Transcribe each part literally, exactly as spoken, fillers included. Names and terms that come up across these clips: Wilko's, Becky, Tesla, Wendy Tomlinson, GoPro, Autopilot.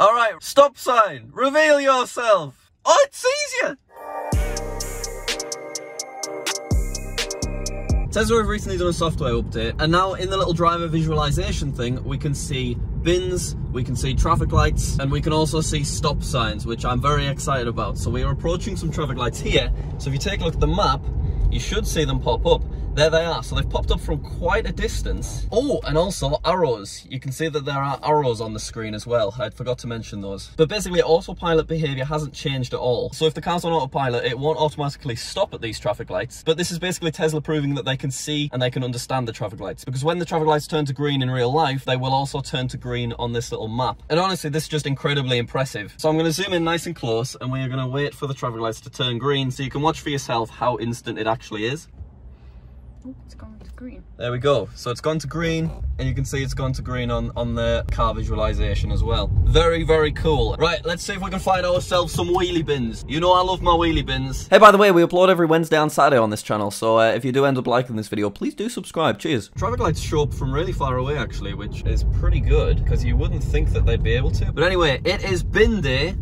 All right, stop sign, reveal yourself. Oh, it sees you. Tesla have recently done a software update, and now in the little driver visualization thing, we can see bins, we can see traffic lights, and we can also see stop signs, which I'm very excited about. So we are approaching some traffic lights here. So if you take a look at the map, you should see them pop up. There they are. So they've popped up from quite a distance. Oh, and also arrows. You can see that there are arrows on the screen as well. I forgot to mention those. But basically, autopilot behavior hasn't changed at all. So if the car's on autopilot, it won't automatically stop at these traffic lights. But this is basically Tesla proving that they can see and they can understand the traffic lights. Because when the traffic lights turn to green in real life, they will also turn to green on this little map. And honestly, this is just incredibly impressive. So I'm going to zoom in nice and close, and we are going to wait for the traffic lights to turn green so you can watch for yourself how instant it actually is. Oh, it's gone to green. There we go. So it's gone to green, and you can see it's gone to green on, on the car visualization as well. Very, very cool. Right, let's see if we can find ourselves some wheelie bins. You know I love my wheelie bins. Hey, by the way, we upload every Wednesday and Saturday on this channel, so uh, if you do end up liking this video, please do subscribe. Cheers. Traffic lights show up from really far away, actually, which is pretty good, because you wouldn't think that they'd be able to. But anyway, it is bin day,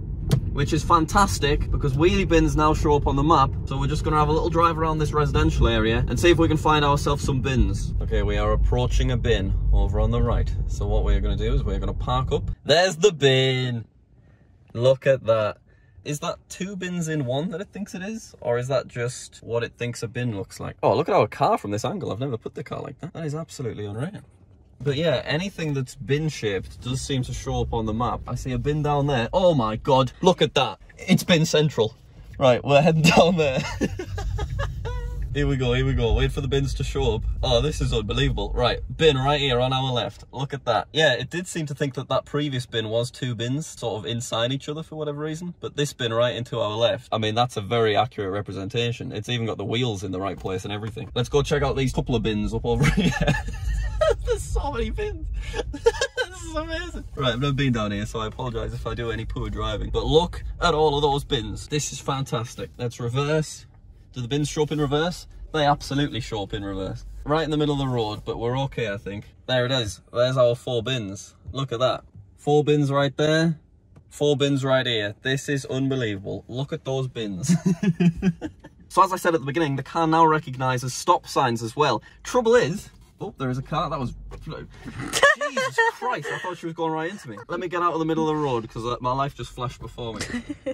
which is fantastic because wheelie bins now show up on the map. So we're just gonna have a little drive around this residential area and see if we can find ourselves some bins. Okay, we are approaching a bin over on the right. So what we're gonna do is we're gonna park up. There's the bin. Look at that. Is that two bins in one that it thinks it is? Or is that just what it thinks a bin looks like? Oh, look at our car from this angle. I've never put the car like that. That is absolutely unreal. But yeah, anything that's bin-shaped does seem to show up on the map. I see a bin down there. Oh my God, look at that. It's bin central. Right, we're heading down there. Here we go, here we go. Wait for the bins to show up. Oh, this is unbelievable. Right, bin right here on our left. Look at that. Yeah, it did seem to think that that previous bin was two bins sort of inside each other for whatever reason. But this bin right into our left, I mean, that's a very accurate representation. It's even got the wheels in the right place and everything. Let's go check out these couple of bins up over here. There's so many bins. This is amazing. Right, I've never been down here, so I apologise if I do any poor driving. But look at all of those bins. This is fantastic. Let's reverse. Do the bins show up in reverse? They absolutely show up in reverse. Right in the middle of the road, but we're okay, I think. There it is. There's our four bins. Look at that. Four bins right there. Four bins right here. This is unbelievable. Look at those bins. So as I said at the beginning, the car now recognises stop signs as well. Trouble is... Oh, there is a car. That was... Jesus Christ, I thought she was going right into me. Let me get out of the middle of the road because my life just flashed before me.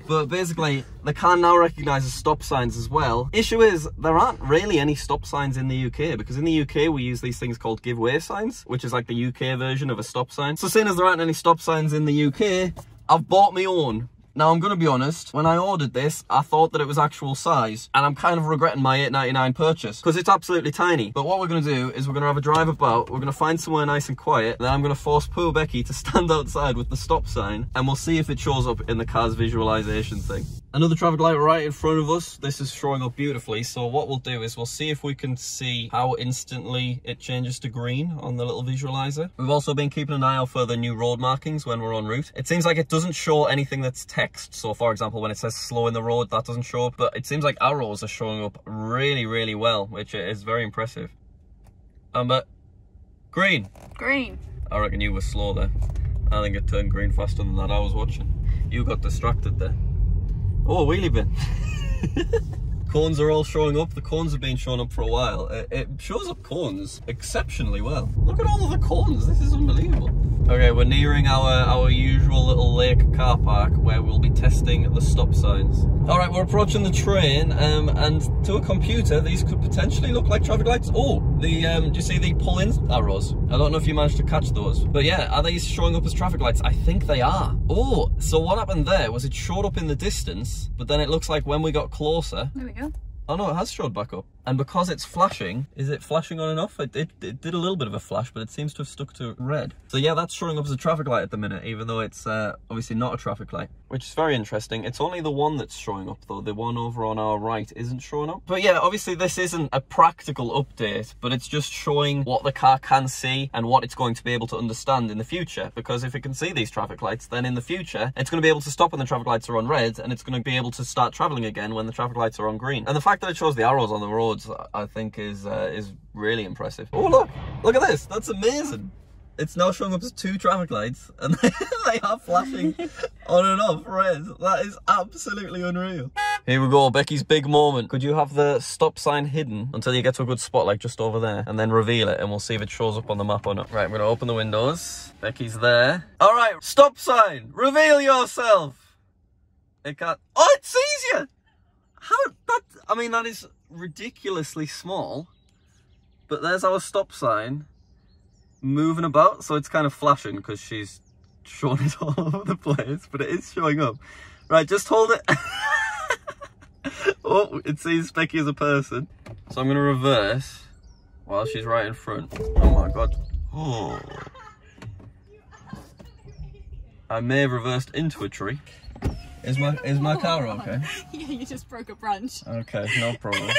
But basically, the car now recognises stop signs as well. Issue is, there aren't really any stop signs in the U K because in the U K, we use these things called give way signs, which is like the U K version of a stop sign. So seeing as there aren't any stop signs in the U K, I've bought my own. Now, I'm going to be honest, when I ordered this, I thought that it was actual size, and I'm kind of regretting my eight ninety-nine purchase, because it's absolutely tiny. But what we're going to do is we're going to have a drive about, we're going to find somewhere nice and quiet, and then I'm going to force poor Becky to stand outside with the stop sign, and we'll see if it shows up in the car's visualization thing. Another traffic light right in front of us. This is showing up beautifully, so what we'll do is we'll see if we can see how instantly it changes to green on the little visualizer. We've also been keeping an eye out for the new road markings when we're en route. It seems like it doesn't show anything that's ten. Text. So for example, when it says slow in the road, that doesn't show up, but it seems like arrows are showing up really, really well, which is very impressive. Amber, green. Green. I reckon you were slow there. I think it turned green faster than that I was watching. You got distracted there. Oh, wheelie bin. Cones are all showing up. The cones have been showing up for a while. It shows up cones exceptionally well. Look at all of the cones. This is unbelievable. Okay, we're nearing our, our usual little lake car park where we'll be testing the stop signs. All right, we're approaching the train, um, and to a computer, these could potentially look like traffic lights. Oh, the, um, do you see the pull-in arrows? I don't know if you managed to catch those. But yeah, are these showing up as traffic lights? I think they are. Oh, so what happened there was it showed up in the distance, but then it looks like when we got closer... There we go. Oh no, it has showed back up. And because it's flashing, is it flashing on and off? It, it, it did a little bit of a flash, but it seems to have stuck to red. So yeah, that's showing up as a traffic light at the minute, even though it's uh, obviously not a traffic light, which is very interesting. It's only the one that's showing up though. The one over on our right isn't showing up. But yeah, obviously this isn't a practical update, but it's just showing what the car can see and what it's going to be able to understand in the future. Because if it can see these traffic lights, then in the future, it's going to be able to stop when the traffic lights are on red, and it's going to be able to start traveling again when the traffic lights are on green. And the fact that it shows the arrows on the road, I think is uh, is really impressive. Oh look, look at this, that's amazing. it's now showing up as two traffic lights and they, they are flashing on and off red. That is absolutely unreal. Here we go, Becky's big moment. Could you have the stop sign hidden until you get to a good spot like just over there and then reveal it and we'll see if it shows up on the map or not. Right, I'm gonna open the windows. Becky's there. All right, stop sign, reveal yourself. It can't, oh, it sees you. How, that, I mean, that is ridiculously small, but there's our stop sign moving about. So it's kind of flashing because she's shown it all over the place, but it is showing up. Right, just hold it. Oh, it sees Becky as a person. So I'm going to reverse while she's right in front. Oh my God. Oh. I may have reversed into a tree. Is my, is my car okay? Yeah, you just broke a branch. Okay, no problem.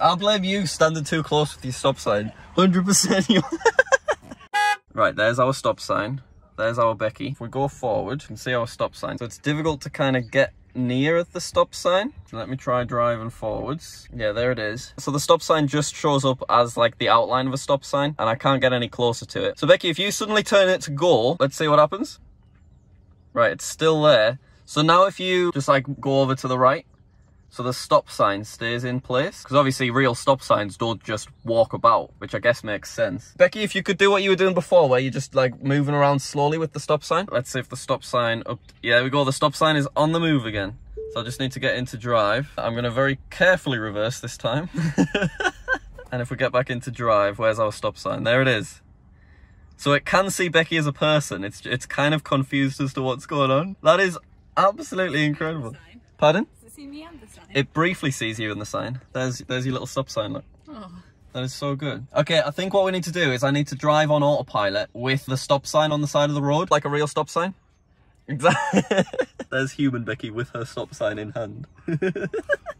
I'll blame you standing too close with your stop sign. one hundred percent you. Right, there's our stop sign. There's our Becky. If we go forward, you can see our stop sign. So it's difficult to kind of get near at the stop sign. Let me try driving forwards. Yeah, there it is. So the stop sign just shows up as like the outline of a stop sign and I can't get any closer to it. So Becky, if you suddenly turn it to go, let's see what happens. Right, it's still there. So now if you just like go over to the right, so the stop sign stays in place. Because obviously real stop signs don't just walk about, which I guess makes sense. Becky, if you could do what you were doing before, where you're just like moving around slowly with the stop sign. Let's see if the stop sign up. Yeah, there we go. The stop sign is on the move again. So I just need to get into drive. I'm going to very carefully reverse this time. And if we get back into drive, where's our stop sign? There it is. So it can see Becky as a person. It's, it's kind of confused as to what's going on. That is absolutely incredible. Pardon? Me and the sign. It briefly sees you in the sign. There's there's your little stop sign, look. Oh. That is so good. Okay, I think what we need to do is I need to drive on autopilot with the stop sign on the side of the road, like a real stop sign. Exactly. There's human Becky with her stop sign in hand.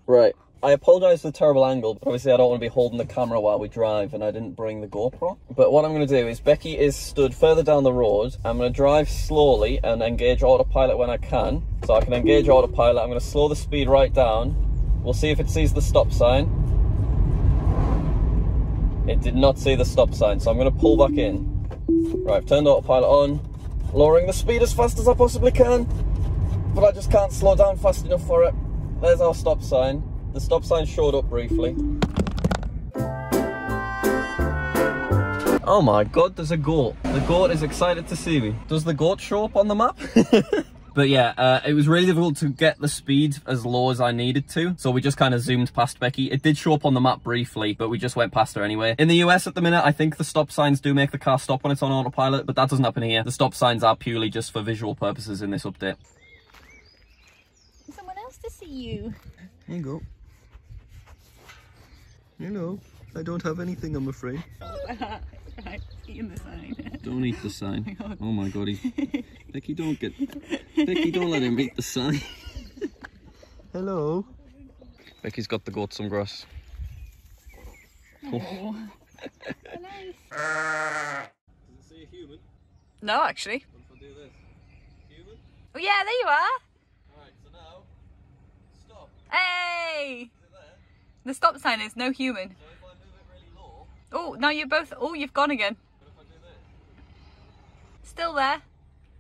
Right. I apologise for the terrible angle, but obviously I don't want to be holding the camera while we drive and I didn't bring the GoPro. But what I'm going to do is Becky is stood further down the road. I'm going to drive slowly and engage autopilot when I can. So I can engage autopilot. I'm going to slow the speed right down. We'll see if it sees the stop sign. It did not see the stop sign, so I'm going to pull back in. Right, I've turned autopilot on, lowering the speed as fast as I possibly can. But I just can't slow down fast enough for it. There's our stop sign. The stop sign showed up briefly. Oh my God, there's a goat. The goat is excited to see me. Does the goat show up on the map? But yeah, uh, it was really difficult to get the speed as low as I needed to. So we just kind of zoomed past Becky. It did show up on the map briefly, but we just went past her anyway. In the U S at the minute, I think the stop signs do make the car stop when it's on autopilot, but that doesn't happen here. The stop signs are purely just for visual purposes in this update. Someone else to see you. Here you go. You know, I don't have anything, I'm afraid. Right, eating the sign. Don't eat the sign. Oh my God, oh my God he's... Becky, don't get... Becky, don't let him eat the sign. Hello. Becky's got the goat some grass. Oh. Hello. Does it say a human? No, actually. What if I do this? Human? Oh yeah, there you are. Alright, so now, stop. Hey! The stop sign is no human. So if I move it really low... Oh, now you're both... Oh, you've gone again. What if I do this? Still there. Is,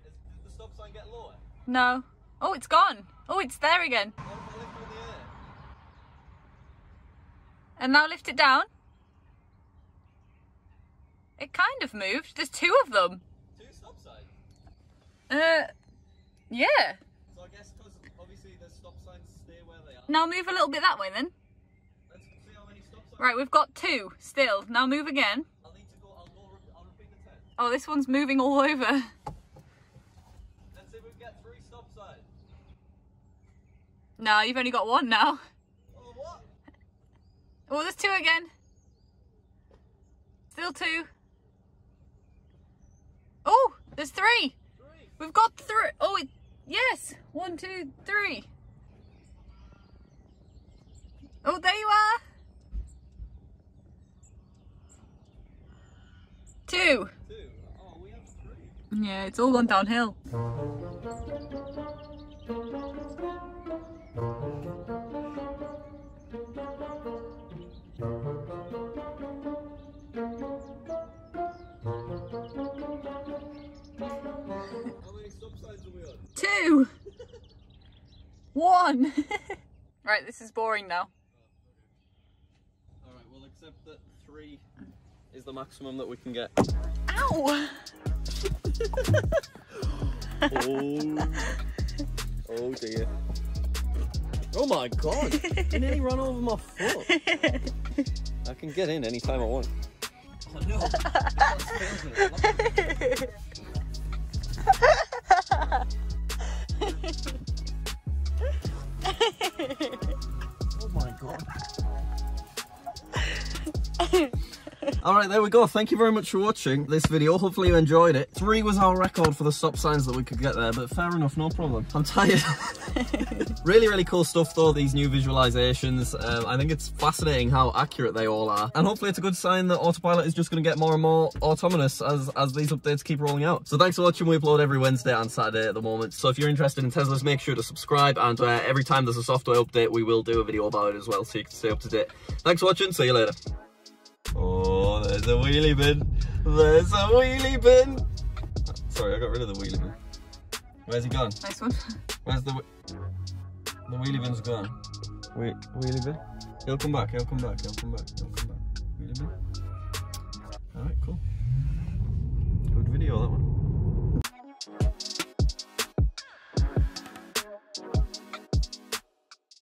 did the stop sign get lower? No. Oh, it's gone. Oh, it's there again. What if I lift it in the air? And now lift it down. It kind of moved. There's two of them. Two stop signs? Uh, yeah. So I guess because obviously the stop signs stay where they are. Now move a little bit that way then. Right, we've got two still. Now move again. I'll need to go, I'll go, I'll repeat the test. Oh, this one's moving all over. Let's see if we can get three stop signs. No, you've only got one now. Oh, what? Oh, there's two again. Still two. Oh, there's three. Three. We've got three. Oh, it, yes. One, two, three. Oh, there you are. Two. Two. Oh, we have three. Yeah, it's all gone downhill. Two. One. Right, this is boring now. Alright, we'll accept that three is the maximum that we can get. Ow! Oh. Oh dear. Oh my god! Didn't any run over my foot? I can get in any time I want. Oh no! Oh my god. Alright, there we go. Thank you very much for watching this video. Hopefully you enjoyed it. Three was our record for the stop signs that we could get there, but fair enough, no problem. I'm tired. Really, really cool stuff though, these new visualizations. Um, I think it's fascinating how accurate they all are. And hopefully it's a good sign that Autopilot is just going to get more and more autonomous as, as these updates keep rolling out. So thanks for watching. We upload every Wednesday and Saturday at the moment. So if you're interested in Teslas, make sure to subscribe. And uh, every time there's a software update, we will do a video about it as well, so you can stay up to date. Thanks for watching. See you later. Oh, there's a wheelie bin. There's a wheelie bin. Sorry, I got rid of the wheelie bin. Where's he gone? Nice one. Where's the the wheelie bin's gone? Wait, wheelie bin. He'll come back. He'll come back. He'll come back. He'll come back. Wheelie bin. All right, cool.